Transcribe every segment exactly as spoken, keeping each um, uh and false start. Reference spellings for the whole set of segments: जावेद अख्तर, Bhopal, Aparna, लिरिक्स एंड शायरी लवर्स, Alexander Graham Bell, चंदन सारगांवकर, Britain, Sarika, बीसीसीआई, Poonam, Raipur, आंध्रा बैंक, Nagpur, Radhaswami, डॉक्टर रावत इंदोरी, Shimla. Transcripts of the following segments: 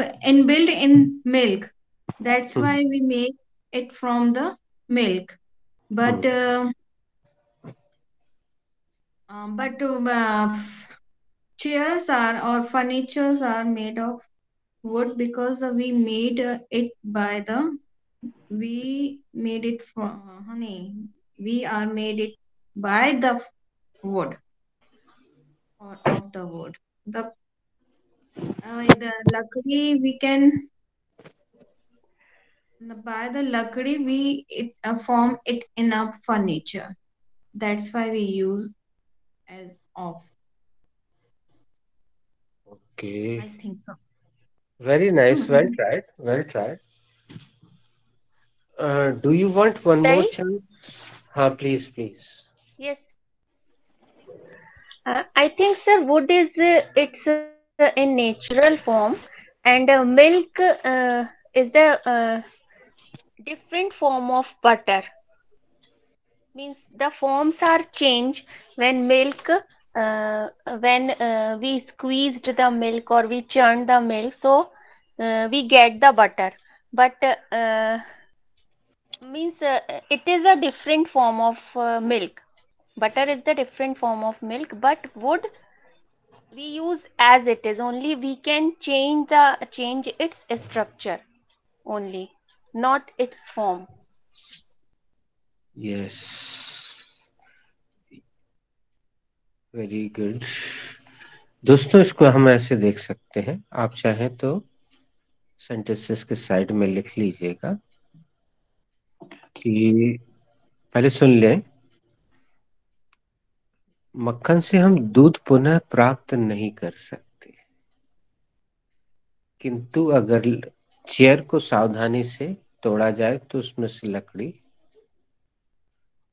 inbuilt in milk. That's why we make it from the milk. But uh, uh, but uh, chairs are or furnitures are made of wood because we made it by the we made it from honey. We are made it by the wood or of the wood. The uh, the lakdi we can. By the lakdi, we it, uh, form it in our furniture. That's why we use as of. Okay. I think so. Very nice. Well tried. Well tried. Uh, do you want one Sorry? more chance? Ha, please, please. Yes. Uh, I think, sir, wood is uh, it's uh, in natural form, and uh, milk uh, is the. Uh, different form of butter. Means the forms are changed when milk uh, when uh, we squeezed the milk or we churned the milk, so uh, we get the butter. But uh, uh, means uh, it is a different form of uh, milk. Butter is the different form of milk, but wood we use as it is. Only we can change the change its structure only, not its form. Yes, very good. दोस्तों, इसको हम ऐसे देख सकते हैं. आप चाहें तो सेंटेंसेस के साइड में लिख लीजिएगा कि पहले सुन लें. मक्खन से हम दूध पुनः प्राप्त नहीं कर सकते, किंतु अगर चेयर को सावधानी से तोड़ा जाए तो उसमें से लकड़ी,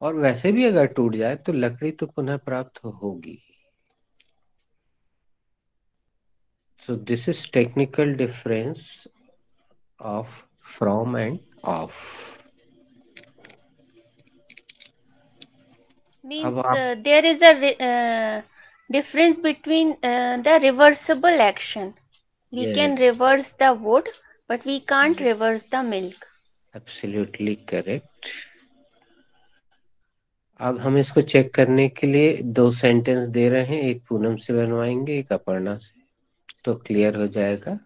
और वैसे भी अगर टूट जाए तो लकड़ी तो पुनः प्राप्त होगी. So this is technical difference of from and of. Means there is a difference between the reversible action. We can reverse the wood but we can't reverse the milk. Absolutely correct. अब हम इसको check करने के लिए दो sentence दे रहे हैं. एक पूनम से बनवाएंगे, एक अपर्णा से, तो क्लियर हो जाएगा.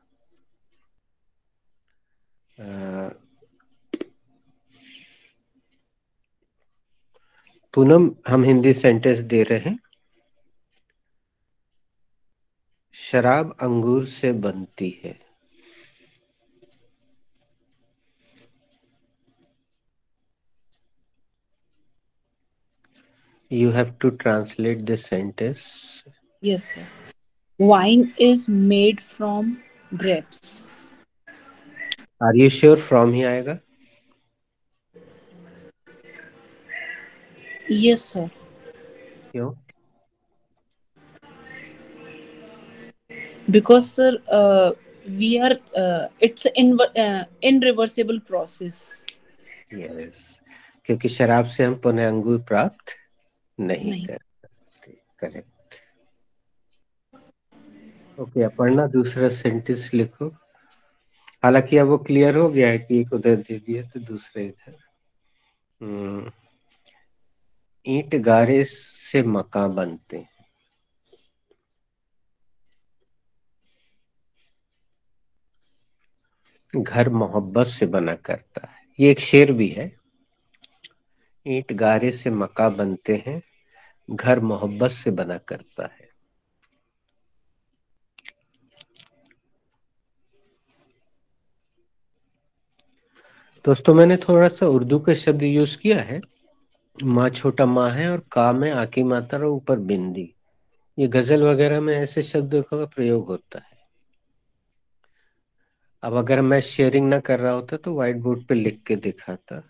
पूनम, हम हिंदी सेंटेंस दे रहे हैं. शराब अंगूर से बनती है. You have to translate this sentence. Yes, sir. Wine is made from grapes. Are you sure from ही आएगा? Yes, sir. क्यों? Because, sir, uh, we are. Uh, it's in uh, irreversible process. Yes, क्योंकि शराब से हम पुनः अंगूर प्राप्त नहीं, नहीं कर सकते. करेक्ट. ओके अपर्णा, दूसरा सेंटेंस लिखो. हालांकि अब वो क्लियर हो गया है कि एक उधर दे दिया तो दूसरे इधर. ईंट गारे से मकान बनते हैं. घर मोहब्बत से बना करता है. ये एक शेर भी है. ईंट गारे से मक्का बनते हैं, घर मोहब्बत से बना करता है. दोस्तों, मैंने थोड़ा सा उर्दू के शब्द यूज किया है. माँ छोटा माँ है और का में आकी मात्रा और ऊपर बिंदी. ये गजल वगैरह में ऐसे शब्दों का प्रयोग होता है. अब अगर मैं शेयरिंग ना कर रहा होता तो व्हाइट बोर्ड पे लिख के दिखाता.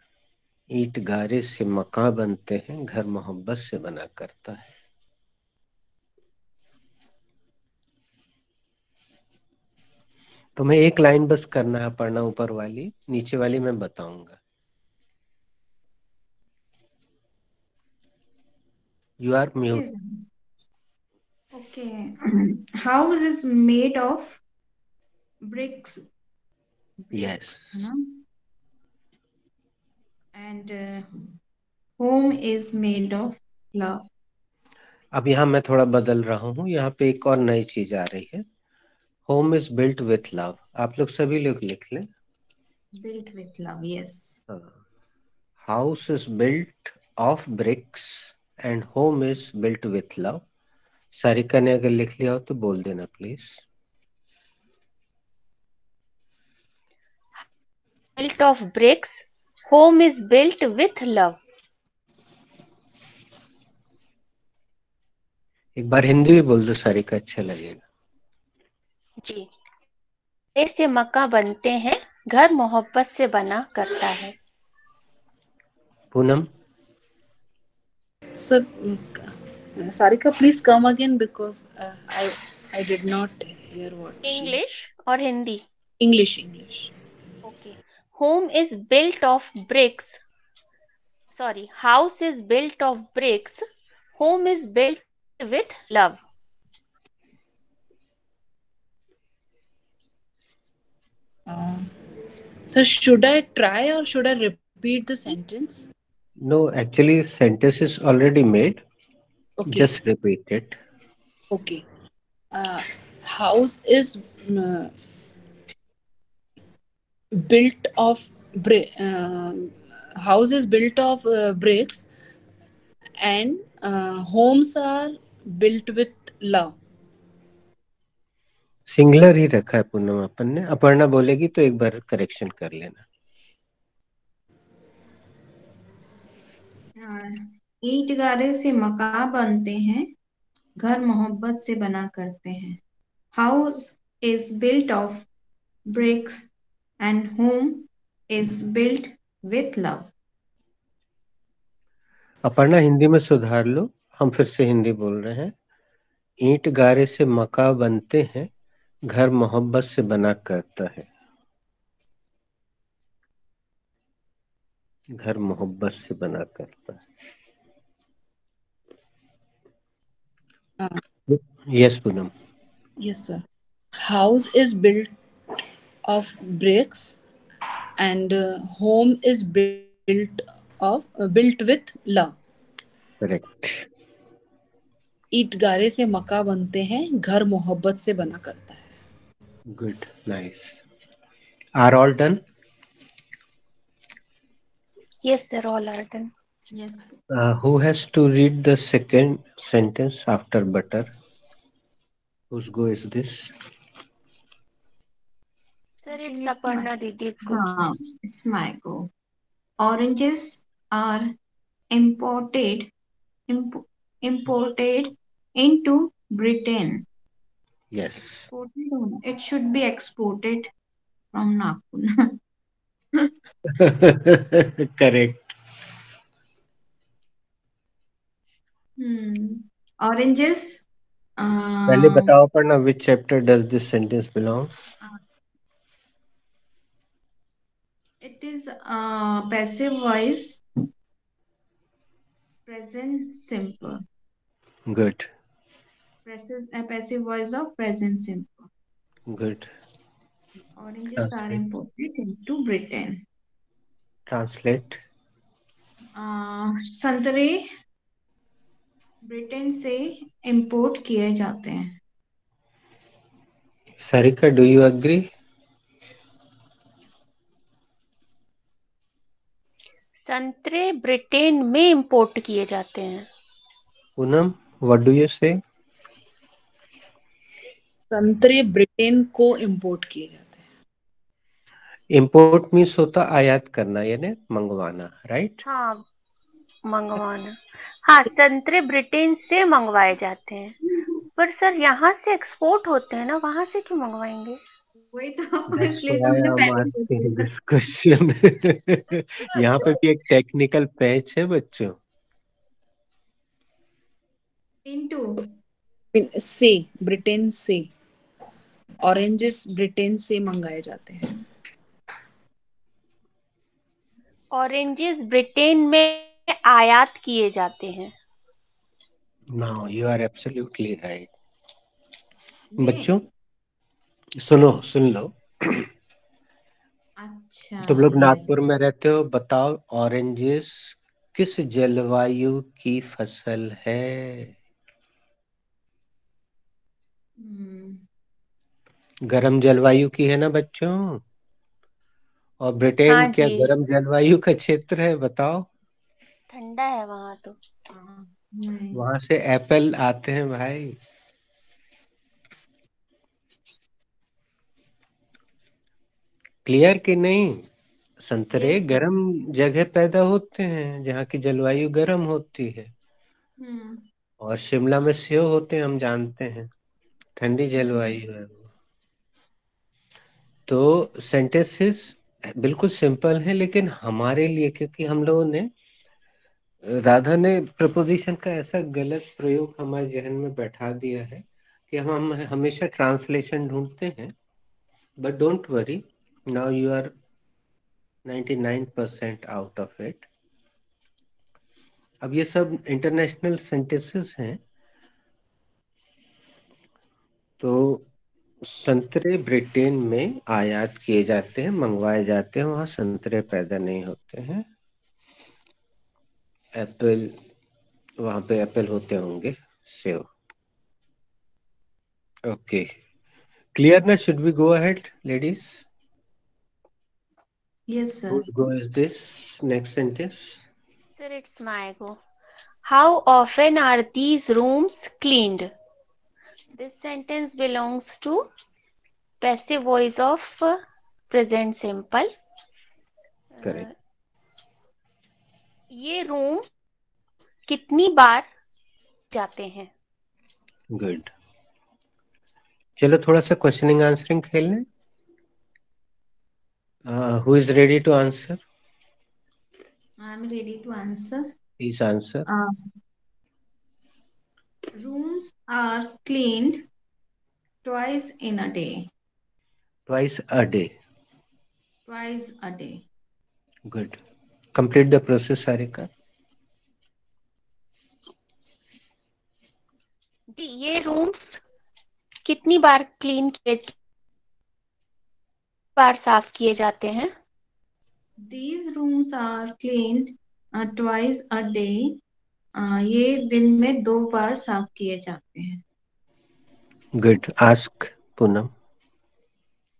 ईंट गारे से मकान बनते हैं, घर मोहब्बत से बना करता है. तो मैं एक लाइन बस करना है पढ़ना, ऊपर वाली. नीचे वाली मैं बताऊंगा. You are mute. Okay. House is made of bricks, bricks yes. No? And uh, home is made of love. अब यहाँ मैं थोड़ा बदल रहा हूँ, यहाँ पे एक और नई चीज आ रही है, home is built with love. आप लोग सभी लोग लिख लें, built with love. Yes, house is built of bricks and home is built with love. Sarika ने अगर लिख लिया हो तो बोल देना please. Built of bricks, home is built with love. एक बार हिंदी भी बोल दो सारिका, अच्छा लगेगा जी। ऐसे मक्का बनते हैं, घर मोहब्बत से बना करता है। Poonam sir, Sarika please come again because I I did not hear what. English और Hindi? English English. Okay, home is built of bricks, sorry house is built of bricks, home is built with love. Uh, so should I try or should I repeat the sentence? No, actually sentence is already made. Okay. Just repeat it. Okay. Uh, house is uh, built of brick. Uh, house is built of uh, bricks, and uh, homes are built with love. Singular ही रखा है पूनम अपन ने। अपर्णा बोलेगी तो एक बार correction कर लेना। ईंट गारे से मकान बनते हैं, घर मोहब्बत से बना करते हैं। House is built of bricks and home is built with love. Aparna Hindi में सुधार लो, हम फिर से हिंदी बोल रहे हैं। ईंट गारे से मकान बनते हैं, घर मोहब्बत से बना करता है। घर मोहब्बत से बना करता है। Yes Poonam. Yes sir, house is built of bricks and home is built of built with love. Correct. ईंट गारे से मकान बनते हैं, घर मोहब्बत से बना करता है। Good, nice. Are all done? Yes sir, all are done. Yes. Who has to read the second sentence after butter? Whose go is this? Sir it's Aparna दीदी को। It's my go. Oranges are imported imp Imported into Britain. Yes. Exported, it should be exported from Nagpur. Correct. Hmm. Oranges. Uh, पहले बताओ पढ़ना, which chapter does this sentence belong? Uh, it is uh, passive voice, present simple. Good. Presses a passive voice of present simple. Good. Oranges okay. are imported into Britain. Translate. Uh, संतरे Britain से import किए जाते हैं। Sarika, do you agree? संतरे Britain में import किए जाते हैं। Poonam, What do you say? संतरे ब्रिटेन को इम्पोर्ट किए जाते हैं। इम्पोर्ट मीन्स होता आयात करना, यानी मंगवाना, राइट? हाँ, मंगवाना। हाँ, संतरे ब्रिटेन से मंगवाए जाते हैं, पर सर यहाँ से एक्सपोर्ट होते हैं ना, वहां से क्यों मंगवाएंगे? वही तो, इसलिए तुमने पहले क्वेश्चन। यहाँ पे भी एक टेक्निकल पैच है बच्चों। Into से, ब्रिटेन से। ऑरेंजेस ब्रिटेन से मंगाए जाते हैं। ऑरेंजेस ब्रिटेन में आयात किए जाते हैं। No, you are absolutely right. बच्चों, सुनो सुन लो। अच्छा, तुम लोग नागपुर में रहते हो, बताओ ऑरेंजेस किस जलवायु की फसल है? गर्म जलवायु की है ना बच्चों, और ब्रिटेन हाँ क्या गर्म जलवायु का क्षेत्र है? बताओ। ठंडा है वहाँ तो, वहाँ से एप्पल आते हैं भाई। क्लियर कि नहीं? संतरे गर्म जगह पैदा होते हैं जहाँ की जलवायु गर्म होती है, और शिमला में सेब होते हैं, हम जानते हैं ठंडी जलवायु है वो। तो सेंटेंसेस बिल्कुल सिंपल है, लेकिन हमारे लिए, क्योंकि हम लोगों ने, राधा ने प्रपोजिशन का ऐसा गलत प्रयोग हमारे जहन में बैठा दिया है कि हम हमेशा ट्रांसलेशन ढूंढते हैं। But don't worry, now you are ninety-nine percent out of it. अब ये सब इंटरनेशनल सेंटेंसेस हैं। तो संतरे ब्रिटेन में आयात किए जाते हैं, मंगवाए जाते हैं, वहां संतरे पैदा नहीं होते हैं। एप्पल, वहां पे एप्पल होते होंगे, सेव। ओके, क्लियर ना? Should we go ahead ladies? Yes, sir. Whose go is this? Next sentence. Sir, it's my go. How often are these rooms cleaned? This sentence belongs to passive voice of present simple. Correct. Uh, ये room कितनी बार जाते हैं? Good. चलो थोड़ा सा questioning answering खेल लें। Uh, who is ready to answer? I'm ready to answer. Please answer. Uh, rooms are cleaned twice in a day. Twice a day. Twice a day. Good. Complete the process, Sarika. ये rooms कितनी बार clean किए बार साफ किए जाते हैं? These rooms are cleaned uh, twice a day. Uh, ये दिन में दो बार साफ किए जाते हैं। Good. Ask Poonam.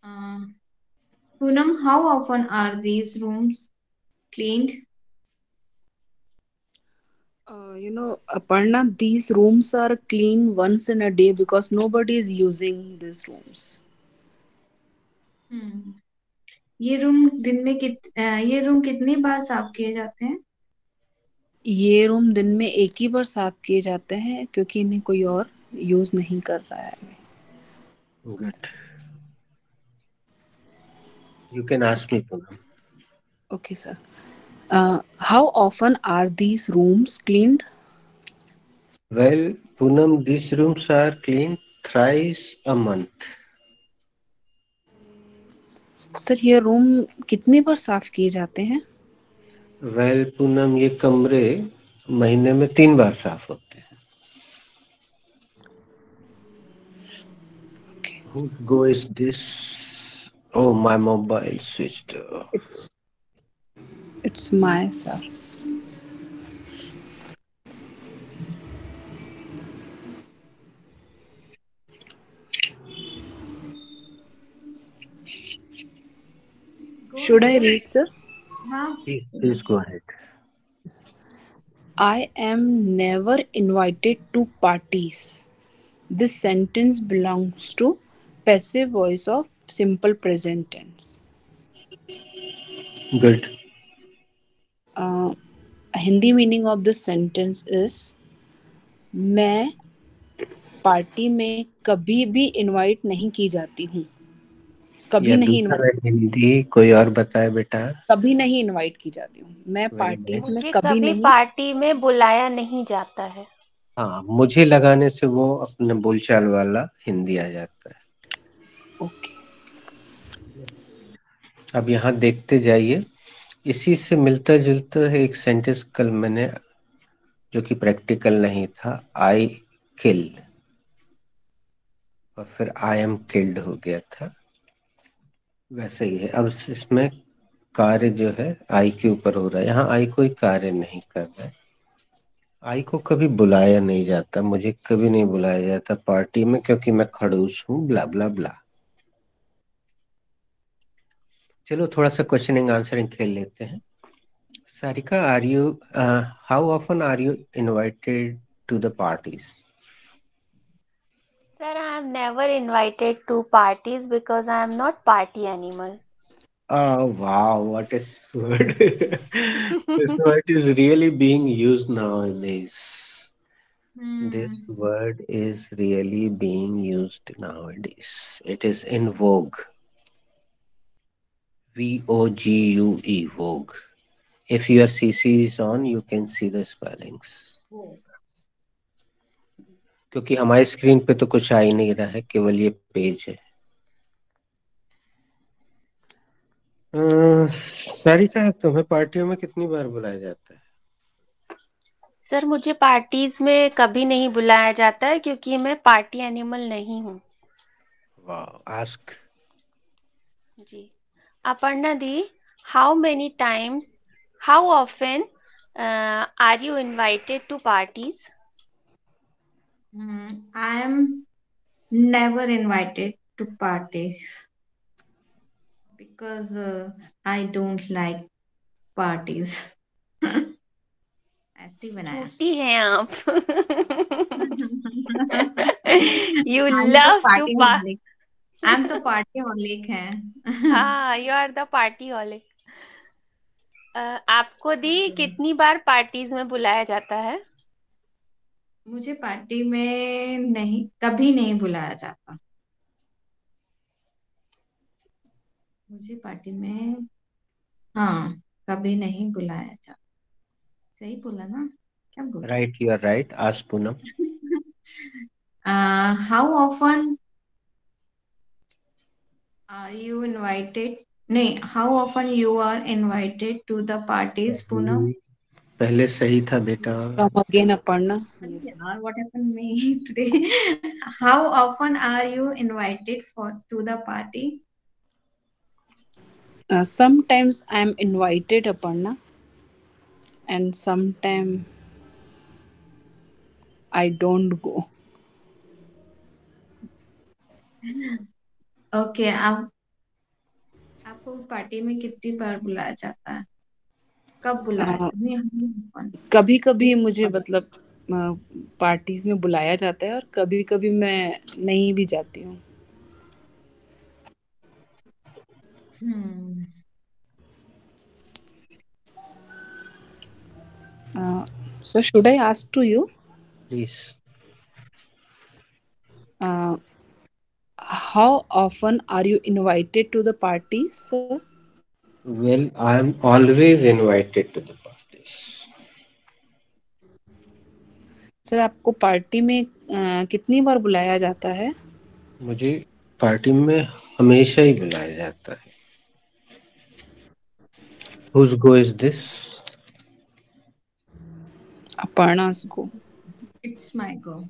Uh, Poonam, how often are these rooms cleaned? Uh, you know, Aparna, these rooms are cleaned once in a day because nobody is using these rooms. Hmm. ये room दिन में कित ये room कितनी बार साफ किए जाते हैं? ये रूम दिन में एक ही बार साफ किए जाते हैं क्योंकि इन्हें कोई और यूज नहीं कर रहा है। Good. You can ask me. Okay, sir. Uh, how often are these rooms cleaned? Well, Poonam, these rooms are cleaned thrice a month. Sir ये रूम कितने बार साफ किए जाते हैं? वेल पूनम, ये कमरे महीने में तीन बार साफ होते हैं। Okay. Whose go is this? Oh, my mobile switched off. It's, it's my sir. Should I read, sir? Please, please go ahead. I am never invited to parties. This sentence belongs to passive voice of simple present tense. Good. Uh, Hindi meaning of this sentence is, मैं party में कभी भी invite नहीं की जाती हूँ। कभी नहीं इनवाइट, कोई और बताए बेटा। कभी नहीं इनवाइट की जाती हूँ मैं पार्टीज में, कभी, कभी नहीं पार्टी में बुलाया नहीं जाता है। हाँ, मुझे लगाने से वो अपने बोलचाल वाला हिंदी आ जाता है। ओके, अब यहाँ देखते जाइए, इसी से मिलता जुलता है एक सेंटेंस कल मैंने, जो कि प्रैक्टिकल नहीं था, आई किल। और फिर आई एम किल्ड हो गया था, वैसे ही है। अब इसमें कार्य जो है आई के ऊपर हो रहा है, यहाँ आई कोई कार्य नहीं कर रहा है। आई को कभी बुलाया नहीं जाता, मुझे कभी नहीं बुलाया जाता पार्टी में क्योंकि मैं खड़ूस हूँ, ब्ला ब्ला ब्ला। चलो थोड़ा सा क्वेश्चनिंग आंसरिंग खेल लेते हैं। Sarika, are you how often are you invited to the parties? Sir, I am never invited to parties because I am not party animal. Oh wow, what a word! This word is really being used nowadays. Mm. This word is really being used nowadays. It is in vogue. V O G U E, vogue. If your C C is on, you can see the spellings. क्योंकि हमारे screen पे तो कुछ आ ही नहीं रहा है, केवल ये पेज है। सारिका, तुम्हें पार्टियों में कितनी बार बुलाया जाता है? सर, मुझे पार्टीज में कभी नहीं बुलाया जाता है क्योंकि मैं पार्टी एनिमल नहीं हूँ। वाह, आस्क। जी। अपर्णा दी, how many times how often are you invited to parties? I am never invited to parties because uh, I don't like parties. ऐसी बनाया छोटी हैं आप। You love to party. I'm the partyholic हैं। हाँ, you are the partyholic. uh, आपको दी कितनी बार parties में बुलाया जाता है? मुझे पार्टी में नहीं, कभी नहीं बुलाया जाता। मुझे पार्टी में हाँ कभी नहीं बुलाया जाता। सही बोला ना? क्या बोला? Right, you are right. आज Poonam, how often are you invited नहीं how often you are invited to the parties? Poonam, पहले सही था बेटा। Again Aparna, what happened me today. How often are you invited for to the party? Uh, sometimes I am invited, Aparna, and sometimes I don't go. Okay, आप आपको party में कितनी बार बुलाया जाता है? कब बुलाया? uh, कभी कभी मुझे मतलब पार्टीज में बुलाया जाता है और कभी कभी मैं नहीं भी जाती हूँ। Hmm. Uh, so should I ask to you? Please. Uh, how often are you invited to the parties, sir? Well, I am always invited to the parties. Sir, आपको पार्टी में uh, कितनी बार बुलाया जाता है? मुझे पार्टी में हमेशा ही बुलाया जाता है। Whose go is this? Aparna's go. It's my go.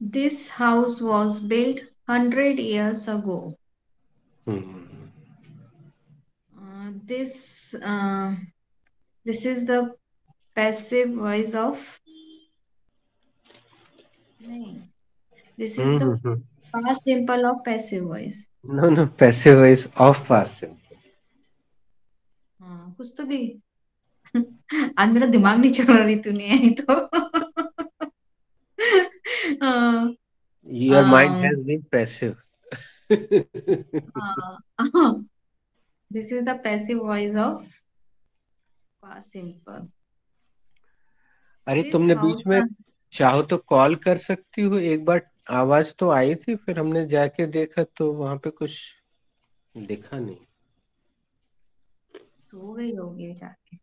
This house was built hundred years ago. Hmm. Uh, this uh, this is the passive voice of. No. This is mm-hmm. the past simple of passive voice. No, no, passive voice of past simple. हाँ, कुछ तो भी आज मेरा दिमाग नहीं चल रही। तूने यही तो your mind has been passive. This is the passive voice of past simple. अरे तुमने बीच में चाहो तो कॉल कर सकती हो, एक बार आवाज तो आई थी, फिर हमने जाके देखा तो वहां पे कुछ दिखा नहीं। सो गई होगी जाके,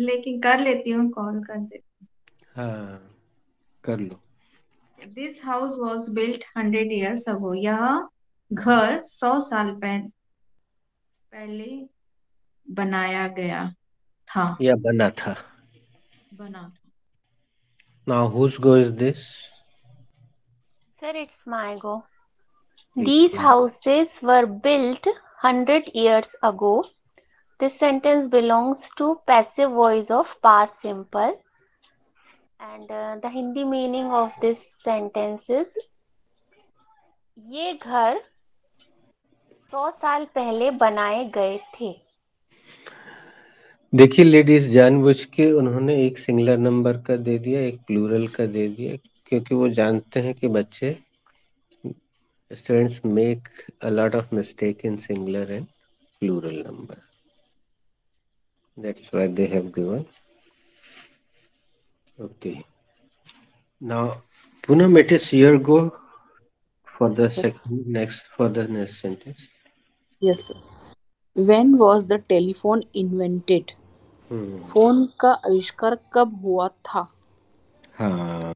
लेकिन कर लेती हूँ, कॉल कर देती हूँ। हाँ, कर लो। This house was built hundred years ago. यह घर सौ साल पहले बनाया गया था या बना था बना था Now whose go is this? Sir, it's my go. These houses were built hundred years ago. This sentence belongs to passive voice of past simple. And uh, the Hindi meaning of this sentence is: ये घर सौ साल पहले बनाए गए थे. देखिए ladies, जानबूझ के उन्होंने एक सिंगुलर नंबर का दे दिया, एक प्लूरल का दे दिया, क्योंकि वो जानते हैं कि बच्चे students make a lot of mistake in singular and plural number. That's why they have given. Okay. Now, Poonam, it is your go for the second next for the next sentence. Yes, sir. When was the telephone invented? Hmm. Phone का आविष्कार कब हुआ था? हाँ.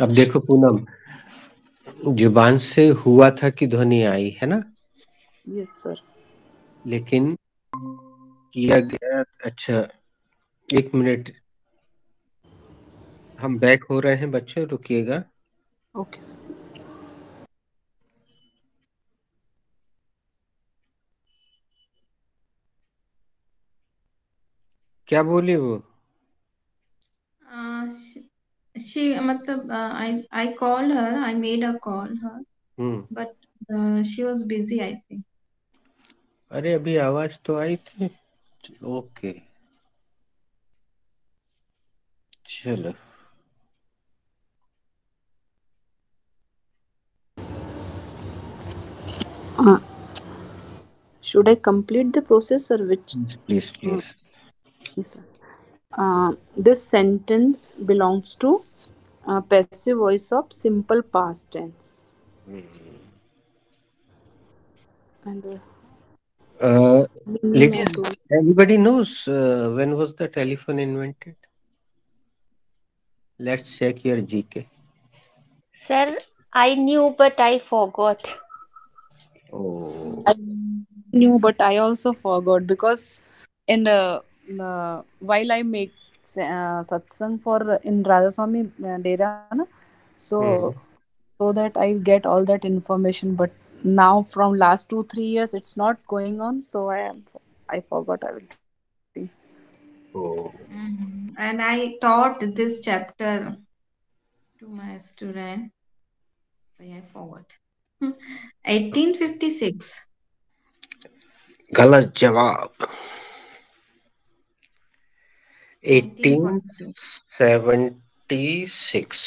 अब देखो पूनम, जुबान से हुआ था कि ध्वनि आई है ना? Yes, sir. लेकिन किया गया. अच्छा एक मिनट, हम बैक हो रहे हैं बच्चे, रुकिएगा. Okay sir. क्या बोली वो? uh, she, she, मतलब I I call her, I made a call her, but she was busy I think. अरे अभी आवाज तो आई थी. Okay okay. चलो uh, should I complete the process sir? Which please please yes sir. Uh, this sentence belongs to uh, passive voice of simple past tense. Mm-hmm. And uh, Uh, everybody knows uh, when was the telephone invented? Let's check your G K. Sir, I knew but I forgot. Oh. I knew but I also forgot because in uh, uh, while I make uh, satsang for in Radhaswami uh, Dera, so mm. so that I get all that information, but now from last two three years it's not going on, so I am I forgot everything. Oh. Mm-hmm. And I taught this chapter to my student. I forgot. eighteen fifty-six. Galat jawab. eighteen seventy-six.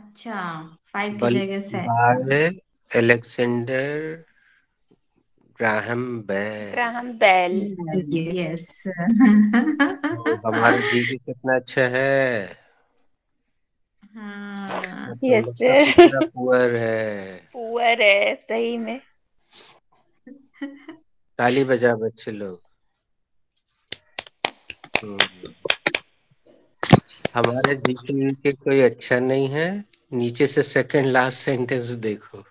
Acha five ki jagah se. Alexander Graham Bell. Graham Bell. Yes. हमारे जीजी कितना अच्छा है. हाँ. Yes sir. पूरा poor है. Poor है सही में. ताली बजा बच्चे लोग. हमारे जीजी के कोई अच्छा नहीं है. नीचे से सेकंड लास्ट सेंटेंस देखो.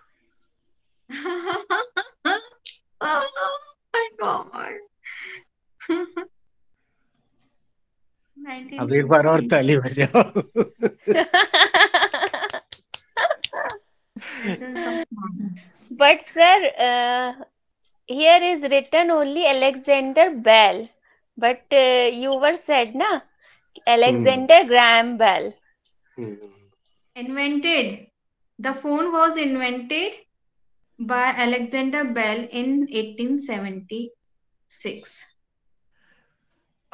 अब एक बार और ताली बजाओ. But sir, uh, here is written only Alexander Bell. But uh, you were said na Alexander hmm. Graham Bell. Hmm. Invented. The phone was invented by Alexander Bell in eighteen seventy-six.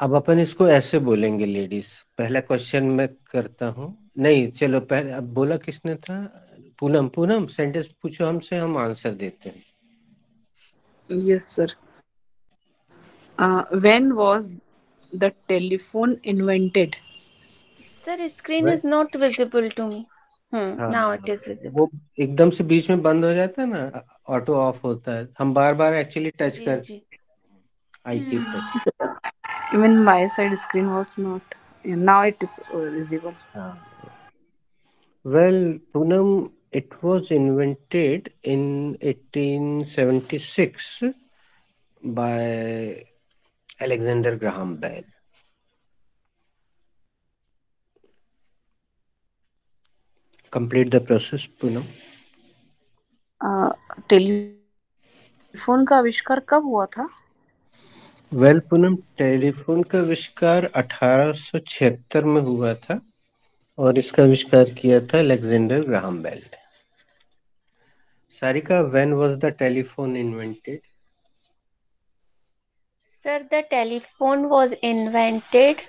अब अपन इसको ऐसे बोलेंगे ladies. पहला question मैं करता हूँ. नहीं चलो पहले, अब बोला किसने था? पूनम. पूनम सेंटेंस पूछो हमसे, हम आंसर देते हैं. Yes sir. When was the telephone invented? Sir screen is not visible to me. Hmm now it is visible. वो एकदम से बीच में बंद हो जाता है ना, ऑटो ऑफ होता है. हम बार बार एक्चुअली टच कर I keep. Even my side screen was not. Now it is visible. Well, Poonam, it was invented in eighteen seventy-six by Alexander Graham Bell. Complete the process, Poonam. Uh, telephone का आविष्कार कब हुआ था? Well well, Poonam, telephone का आविष्कार अठारह सौ छिहत्तर में हुआ था और इसका आविष्कार किया था अलेक्जेंडर ग्राहम बेल ने। Sarika, when was the telephone invented? Sir, the telephone was invented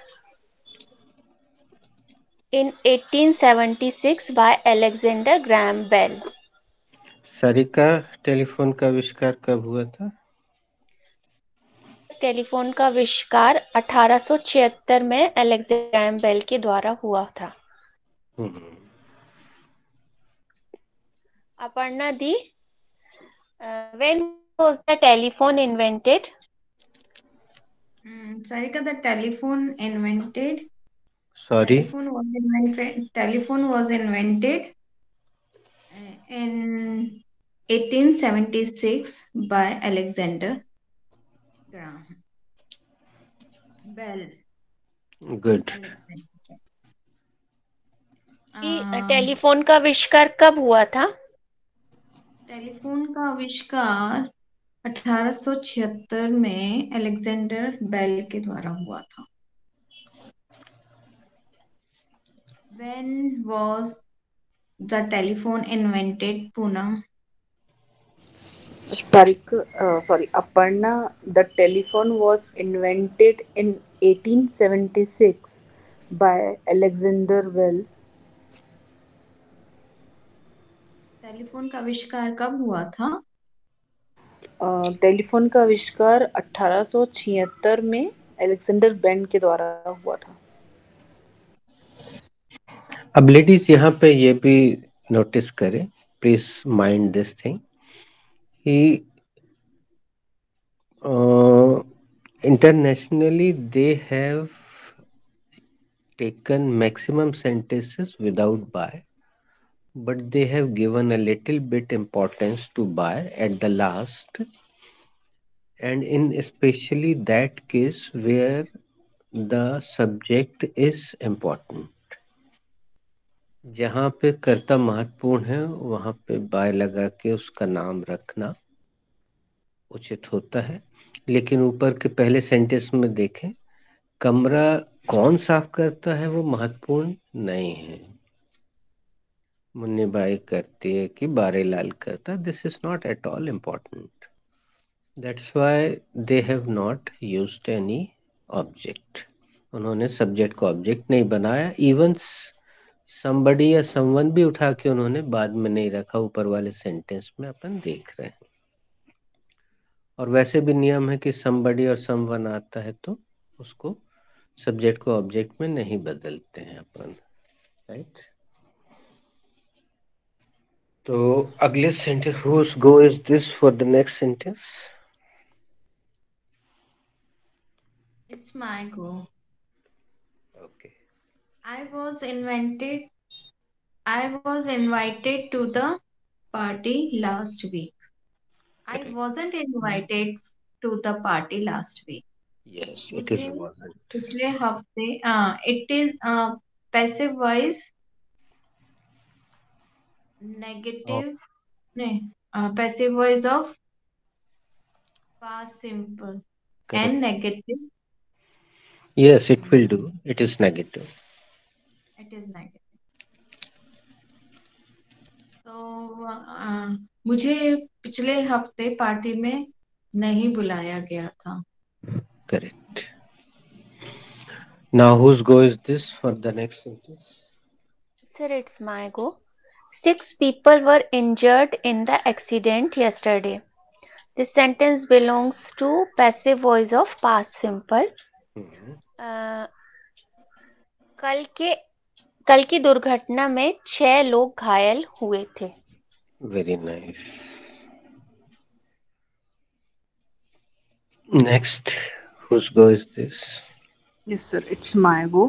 in अठारह सौ छिहत्तर by Alexander Graham Bell. Sarika, telephone का आविष्कार कब हुआ था? टेलीफोन का आविष्कार अठारह सौ छिहत्तर में अलेक्जेंडर ग्राहम बेल के द्वारा हुआ था। अपर्णा दी, when was the telephone invented? Sarika, the telephone invented sorry telephone was invented in eighteen seventy-six by Alexander Graham Bell. Good. uh, telephone का आविष्कार कब हुआ था? टेलीफोन का आविष्कार अठारह सौ छिहत्तर में अलेक्जेंडर बेल के द्वारा हुआ था। When was the telephone invented, Poonam? Sarika, uh, sorry, Aparna, the telephone was invented in eighteen seventy-six by Alexander Bell. Telephone का आविष्कार कब हुआ था? Uh, telephone का आविष्कार अठारह सौ छिहत्तर में Alexander Bell के द्वारा हुआ था। अब लेडीज यहाँ पे ये भी नोटिस करें, प्लीज माइंड दिस थिंग कि internationally they have taken maximum sentences without by, but they have given a little bit importance to by at the last, and in specially that case where the subject is important. जहाँ पे कर्ता महत्वपूर्ण है वहाँ पे bye लगा के उसका नाम रखना उचित होता है। लेकिन ऊपर के पहले सेंटेंस में देखें, कमरा कौन साफ करता है वो महत्वपूर्ण नहीं है। मुन्नी बाई करती है कि बारेलाल करता, this is not at all important. That's why they have not used any object. उन्होंने सब्जेक्ट को ऑब्जेक्ट नहीं बनाया। इवन somebody या someone भी उठा के उन्होंने बाद में नहीं रखा। ऊपर वाले सेंटेंस में अपन देख रहे हैं, और वैसे भी नियम है कि somebody और someone आता है तो उसको सब्जेक्ट को ऑब्जेक्ट में नहीं बदलते हैं अपन, राइट। तो अगले sentence, whose go is this for the next sentence? It's my go. Okay. I was invited. I was invited to the party last week. I wasn't invited to the party last week. Yes, it is wasn't. पिछले हफ्ते, uh, it is uh, passive voice negative. नहीं, oh. uh, passive voice of past simple. Correct. And negative. Yes, it will do. It is negative. It is negative. तो आ, मुझे पिछले हफ्ते party में नहीं बुलाया गया था। Correct. Now whose go is this for the next sentence? Sir, it's my go. Six people were injured in the accident yesterday. This sentence belongs to passive voice of past simple. Mm-hmm. uh, कल के कल की दुर्घटना में छह लोग घायल हुए थे। Very nice. Next, whose go is this? Yes sir, it's my go.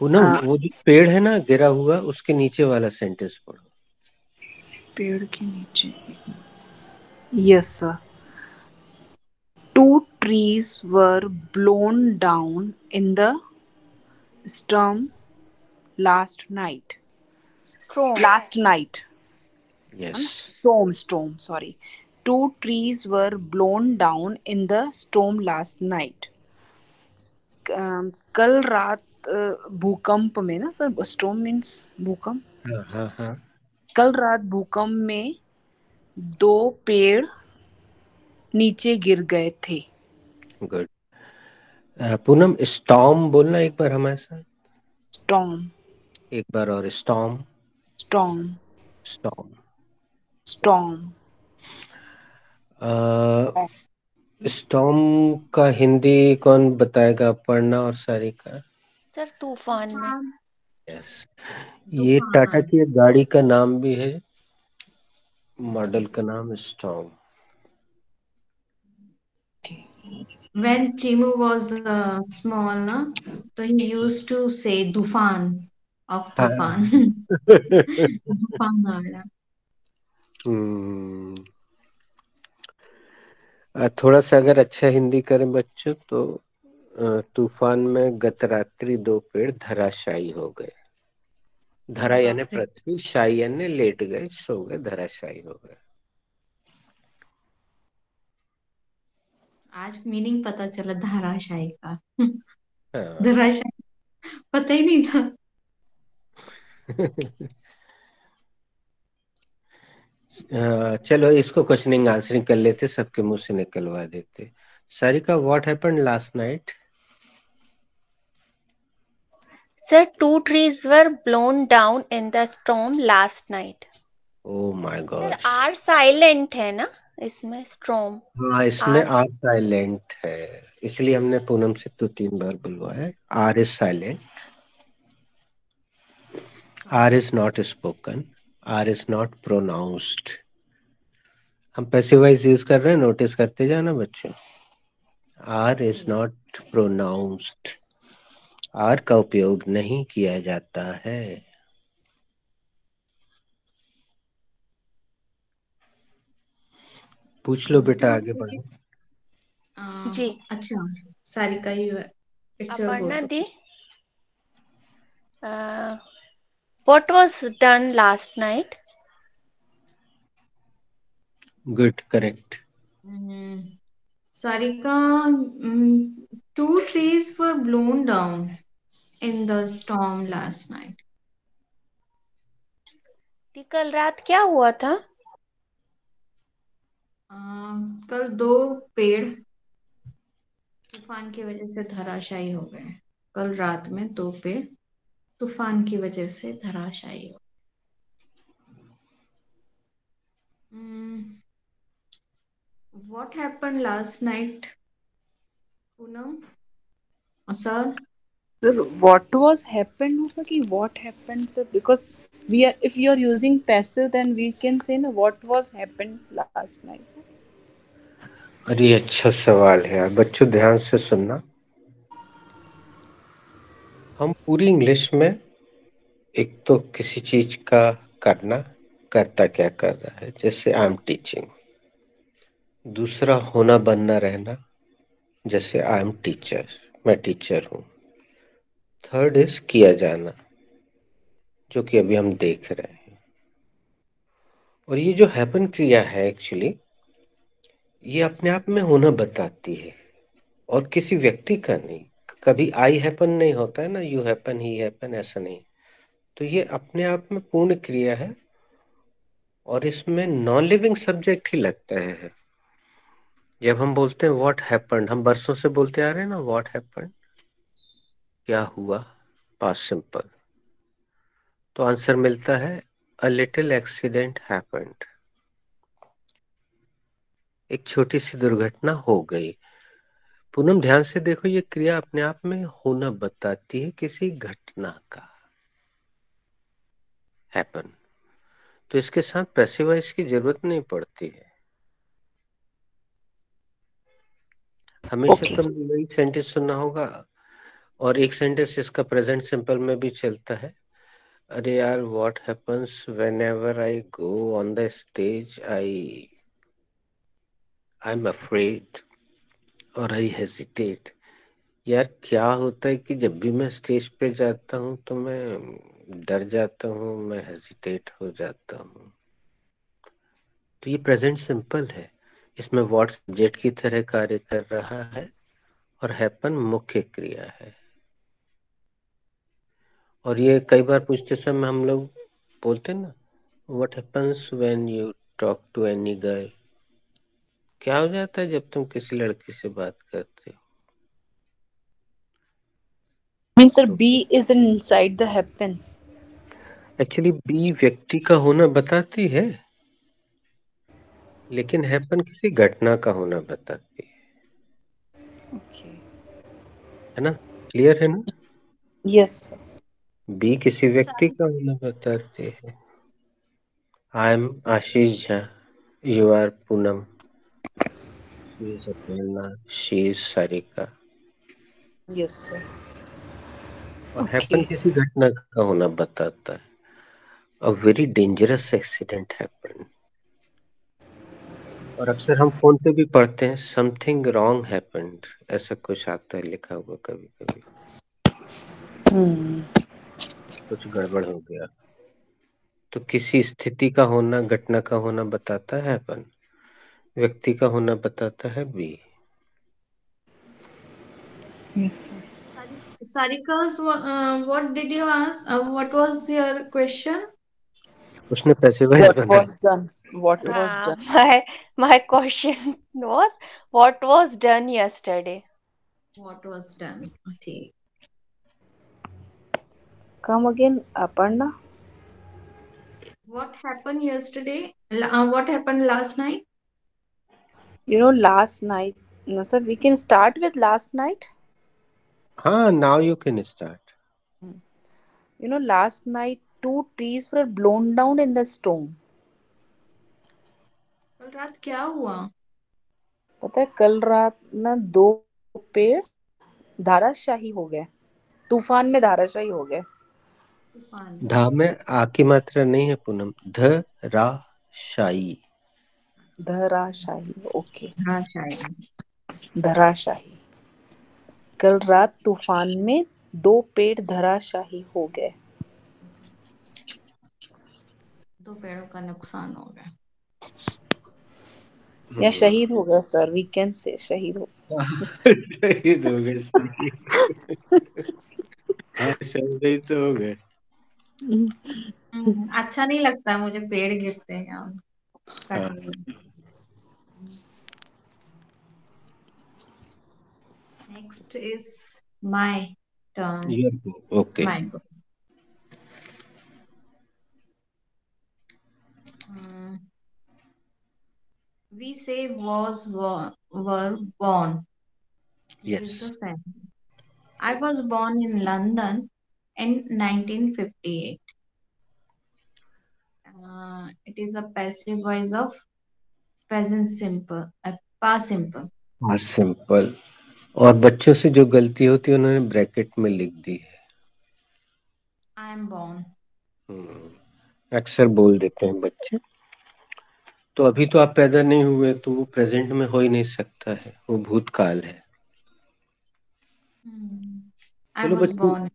Poonam, uh, वो जो पेड़ है ना गिरा हुआ, उसके नीचे वाला सेंटेंस पढ़ो। पेड़ के नीचे। Yes sir. Two trees were blown down in the storm last night. Storm. Last night. Yes. Storm, storm, sorry. Two trees were blown down in the storm last night. Um, कल रात uh, भूकंप में ना sir, storm means भूकंप. हाँ हाँ. कल रात भूकंप में दो पेड़ नीचे गिर गए थे. गुड. uh, पूनम स्टॉर्म बोलना एक बार हमारे साथ. स्टॉर्म. एक बार और storm. Storm. Storm. Storm. Storm uh, का हिंदी कौन बताएगा, अपर्णा और सारिका? सर तूफान. यस. ये टाटा की एक गाड़ी का नाम भी है, मॉडल का नाम storm. When Chimu was uh, small, na, so he used to say "Dufan" of Dufan. Dufan wala. Hmm. थोड़ा सा अगर अच्छा हिंदी करें बच्चों तो तूफान में गत रात्रि दो पेड़ धराशायी हो गए. धरा यानी पृथ्वी, शायी यानी लेट गए, सो गए, धराशायी हो गए. आज मीनिंग पता चला धाराशाही का. धाराशाही पता ही नहीं था. uh, चलो इसको क्वेश्चनिंग आंसरिंग कर लेते, सबके मुंह से निकलवा देते. Sarika, what happened last night? Sir two trees were blown down in the storm last night. Oh my god. R silent है ना इसमें, स्टॉर्म. हाँ, इसमें आर साइलेंट है, इसलिए हमने पूनम से तो तीन बार बुलवाया है. R is silent. R is not spoken. R is not pronounced. हम पैसिव वॉइस यूज कर रहे हैं, नोटिस करते जाना बच्चों. R is not pronounced. R का उपयोग नहीं किया जाता है. पूछ लो बेटा, आगे बढ़ो जी. अच्छा सारिका, अपर्णा दी, what was done last night? Good, correct. Sarika, two trees were blown down in the storm last night. कल रात क्या हुआ था? Uh, कल दो पेड़ तूफान की वजह से धराशायी हो गए. कल रात में दो पेड़ तूफान की वजह से धराशायी हो गए. What happened last night Poonam sir? Sir what was happened होगा कि what happened sir, because we are, if you are using passive then we can say no, what was happened last night. अरे अच्छा सवाल है बच्चों, ध्यान से सुनना. हम पूरी इंग्लिश में एक तो किसी चीज का करना, करता क्या कर रहा है, जैसे आई एम टीचिंग. दूसरा होना बनना रहना, जैसे आई एम टीचर, मैं टीचर हूँ. थर्ड इज किया जाना, जो कि अभी हम देख रहे हैं. और ये जो हैपन क्रिया है एक्चुअली, ये अपने आप में होना बताती है और किसी व्यक्ति का नहीं. कभी आई हैपन नहीं होता है ना, यू हैपन, ही हैपन, ऐसा नहीं. तो ये अपने आप में पूर्ण क्रिया है और इसमें नॉन लिविंग सब्जेक्ट ही लगता है. जब हम बोलते हैं व्हाट हैपन, हम बरसों से बोलते आ रहे हैं ना, व्हाट हैपन, क्या हुआ, पास्ट सिंपल. तो आंसर मिलता है अ लिटिल एक्सीडेंट हैपेंड. एक छोटी सी दुर्घटना हो गई. पूनम ध्यान से देखो, ये क्रिया अपने आप में होना बताती है किसी घटना का, हैपन. तो इसके साथ पैसिव वॉइस की जरूरत नहीं पड़ती है. हमेशा okay. तुम यही सेंटेंस सुनना होगा. और एक सेंटेंस इसका प्रेजेंट सिंपल में भी चलता है. अरे यार, what happens whenever I go on the stage, I I'm afraid और आई हेजिटेट। यार क्या होता है कि जब भी मैं स्टेज पे जाता हूँ तो मैं डर जाता हूँ, मैं हेजिटेट हो जाता हूँ। तो ये प्रेजेंट सिंपल है, इसमें व्हाट सब्जेक्ट की तरह कार्य कर रहा है और हैपन मुख्य क्रिया है। और ये कई बार पूछते समय हम लोग बोलते ना, what happens when you talk to any girl, क्या हो जाता है जब तुम किसी लड़की से बात करते हो? Mean sir B is inside the happen. Actually B व्यक्ति का होना बताती है, लेकिन हैपन किसी घटना का होना बताती है। ओके, है ना, क्लियर है ना? Yes sir. बी किसी व्यक्ति का होना बताते हैं। I am Ashish Jha, you are Poonam, is अपना, she is Sarika. Yes sir. और हैपन किसी घटना का होना बताता है। A very dangerous accident happen. और अक्सर हम फोन पे भी पढ़ते हैं, समथिंग रॉन्ग हैपेंड, ऐसा कुछ आता है लिखा हुआ कभी कभी। हम्म, कुछ गड़बड़ हो गया। तो किसी स्थिति का होना घटना का होना बताता है हैपन, व्यक्ति का होना बताता है B. Yes sir. Sarika, what did you ask, what was your question? उसने पैसिव वॉइस बनाया, what was done, what was done. My my question was what was done yesterday, what was done. ठीक, come again Aparna, what happened yesterday, uh, what happened last night? You know, last night, no sir, we can start with last night. Ha, now you can start. You know, last night two trees were blown down in the storm. Kal raat kya hua pata hai? Kal raat na do पेड़ धाराशाही हो गए, तूफान में धाराशाही हो गए। धा में आ की मात्रा नहीं है पूनम, ध रा शाही, धराशाही। ओके, धराशाही। कल रात तूफान में दो पेड़ धराशाही हो गए, दो पेड़ों का नुकसान हो गया या शहीद हो गया। सर वी कैन से शहीद हो शहीद हो गए, शहीद तो हो गए। अच्छा नहीं लगता है मुझे पेड़ गिरते हैं। Next is my turn. Okay, we say was were born. Yes, I was born in London in nineteen fifty-eight. Uh, it is a passive voice of present simple, a past simple. Past simple. और बच्चों से जो गलती होती है उन्होंने bracket में लिख दी है। I am born. हम्म, अक्सर बोल देते हैं बच्चे। तो अभी तो आप पैदा नहीं हुए, तो वो प्रेजेंट में हो ही नहीं सकता है, वो भूतकाल है। I was born.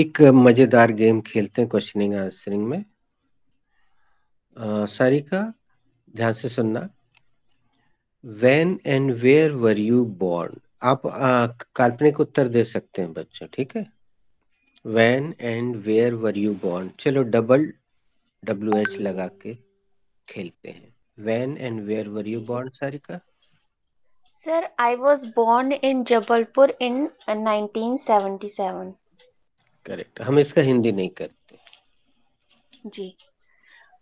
एक मजेदार गेम खेलते हैं क्वेश्चनिंग आंसरिंग में। आ, सारिका ध्यान से सुनना, when and where were you born. आप आ, काल्पनिक उत्तर दे सकते हैं बच्चों, ठीक है? When and where were you born. चलो डबल डब्ल्यू एच लगा के खेलते हैं। When and where were you born Sarika? Sir I was born in Jabalpur in nineteen seventy seven. Correct, हम इसका हिंदी नहीं करते जी।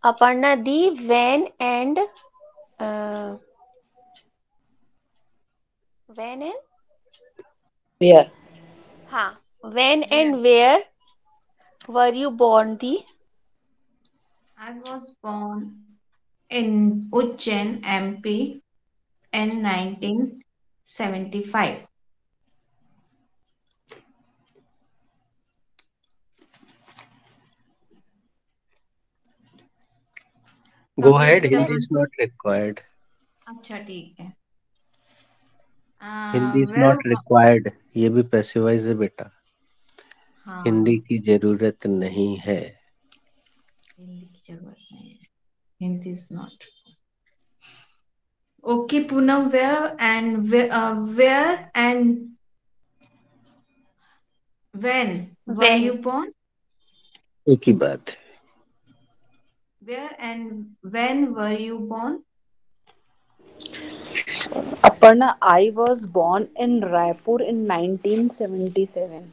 अपर्णा दी, when and when and where, हाँ when and where were you born दी? I was born in Ujjain MP in nineteen seventy five. Go ahead, Hindi is not required. अच्छा ठीक है। Uh, Hindi is well, not required, ये भी passivise है बेटा, हाँ, हिंदी की जरूरत नहीं है, हिंदी की जरूरत नहीं है, Hindi is not. Okay Poonam, where and where and when were you born? एक ही बात है। Where and when were you born? Aparna, I was born in Raipur in nineteen seventy-seven.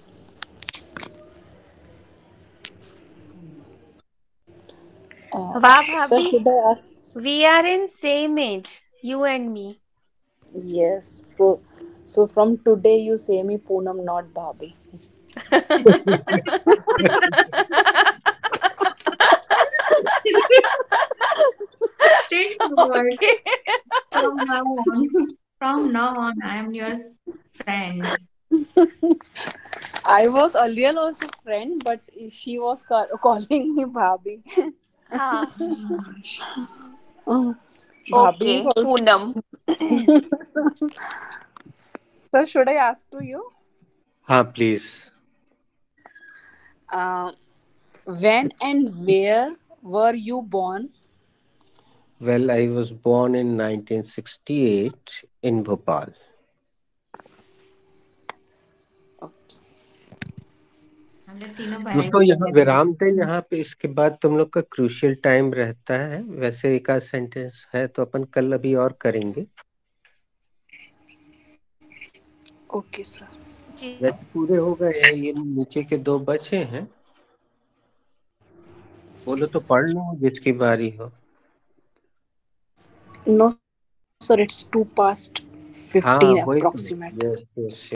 Uh, wow, so should I ask? We are in same age, you and me. Yes. So, so from today you say me Poonam, not Bhabhi. Change the word. Okay. From now on, from now on, I am your friend. I was earlier also friend, but she was call calling me Bhabhi. Ah. Oh, okay. Poonam. Sir, should I ask to you? Ah, please. Uh, when and where were you born? Well, I was born in nineteen sixty-eight in Bhopal. दोस्तों यहाँ विराम थे, यहाँ पे इसके बाद तुम लोग का क्रूशियल टाइम रहता है। वैसे एक आध सेंटेंस है तो अपन कल अभी और करेंगे। ओके सर, वैसे पूरे हो गए, ये नीचे के दो बचे हैं, बोलो तो पढ़ लो जिसकी बारी हो। No, sir, it's two past fifteen ah, approximately. Yes, yes, yes.